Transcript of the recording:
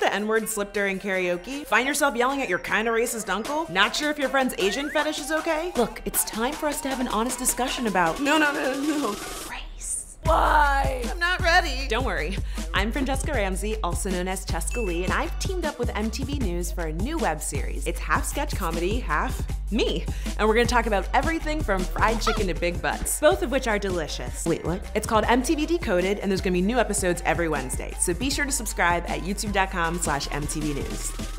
let the N-word slip during karaoke? Find yourself yelling at your kinda racist uncle? Not sure if your friend's Asian fetish is okay? Look, it's time for us to have an honest discussion about no. Race. Why? I'm not ready. Don't worry. I'm Franchesca Ramsey, also known as Chescaleigh, and I've teamed up with MTV News for a new web series. It's half sketch comedy, half me. And we're gonna talk about everything from fried chicken to big butts, both of which are delicious. Wait, what? It's called MTV Decoded, and there's gonna be new episodes every Wednesday. So be sure to subscribe at youtube.com/MTV News.